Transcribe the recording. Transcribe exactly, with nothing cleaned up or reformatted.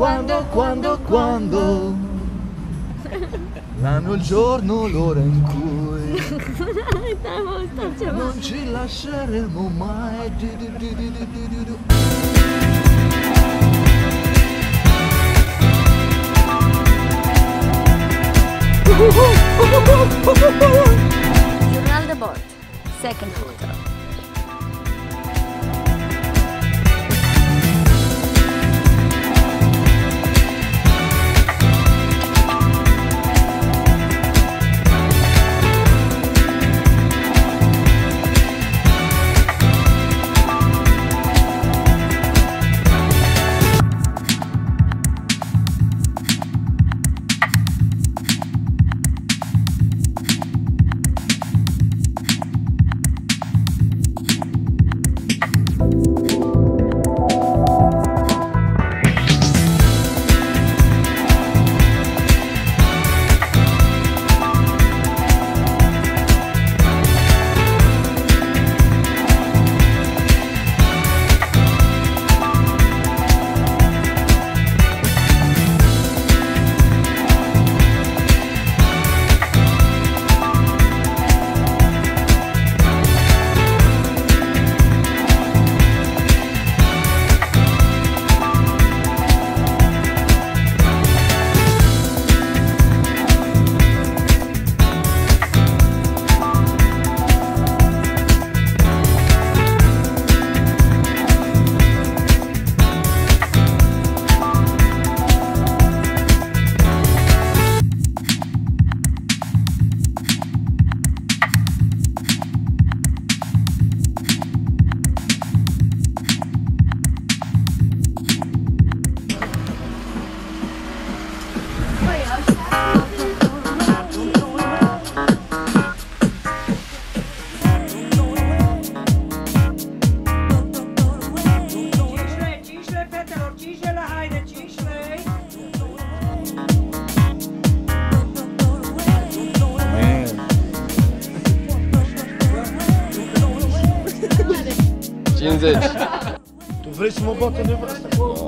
quando, quando, quando l'anno, il giorno, l'ora in cui non ci lasceremo mai. Du, du, du, du, du, du, du. Journal the board, second photo. Tu vrei să mă bată nevasta?